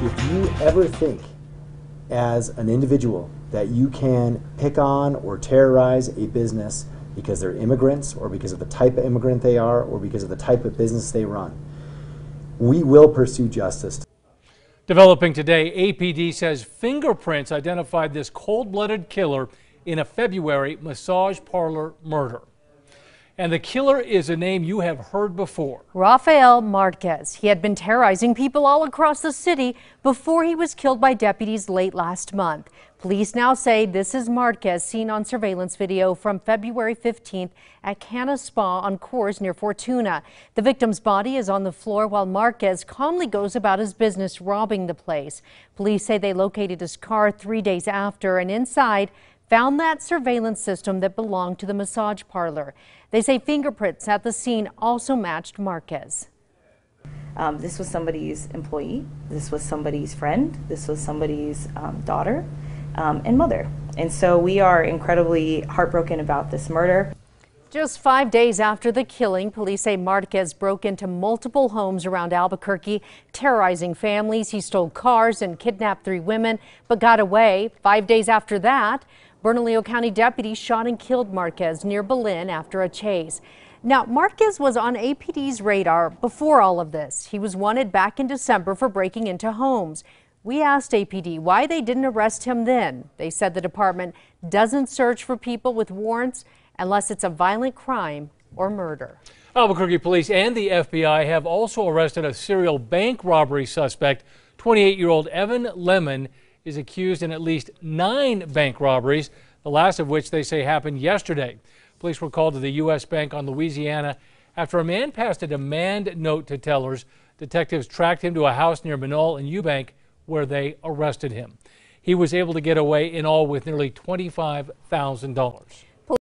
If you ever think as an individual that you can pick on or terrorize a business because they're immigrants or because of the type of immigrant they are or because of the type of business they run, we will pursue justice. Developing today, APD says fingerprints identified this cold-blooded killer in a February massage parlor murder. And the killer is a name you have heard before. Rafael Marquez. He had been terrorizing people all across the city before he was killed by deputies late last month. Police now say this is Marquez, seen on surveillance video from February 15th at Cana Spa on Coors near Fortuna. The victim's body is on the floor while Marquez calmly goes about his business robbing the place. Police say they located his car 3 days after, and inside found that surveillance system that belonged to the massage parlor. They say fingerprints at the scene also matched Marquez. This was somebody's employee, this was somebody's friend, this was somebody's daughter and mother. And so we are incredibly heartbroken about this murder. Just 5 days after the killing, police say Marquez broke into multiple homes around Albuquerque, terrorizing families. He stole cars and kidnapped 3 women, but got away. 5 days after that, Bernalillo County deputies shot and killed Marquez near Belen after a chase. Now, Marquez was on APD's radar before all of this. He was wanted back in December for breaking into homes. We asked APD why they didn't arrest him then. They said the department doesn't search for people with warrants unless it's a violent crime or murder. Albuquerque police and the FBI have also arrested a serial bank robbery suspect. 28-year-old Evan Lemon is accused in at least 9 bank robberies, the last of which they say happened yesterday. Police were called to the U.S. Bank on Louisiana after a man passed a demand note to tellers. Detectives tracked him to a house near Minol and Eubank, where they arrested him. He was able to get away in all with nearly $25,000.